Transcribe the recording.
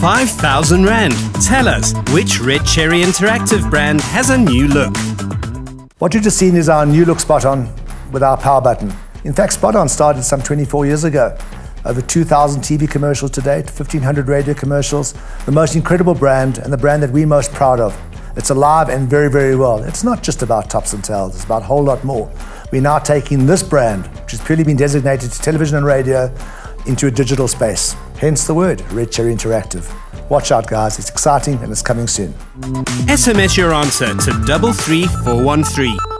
5,000 Rand. Tell us, which Red Cherry Interactive brand has a new look? What you've just seen is our new look Spot On with our power button. In fact, Spot On started some 24 years ago. Over 2,000 TV commercials to date, 1,500 radio commercials. The most incredible brand and the brand that we're most proud of. It's alive and very, very well. It's not just about tops and tails, it's about a whole lot more. We're now taking this brand, which has purely been designated to television and radio, into a digital space. Hence the word, Red Cherry Interactive. Watch out, guys, it's exciting and it's coming soon. SMS your answer to 33413.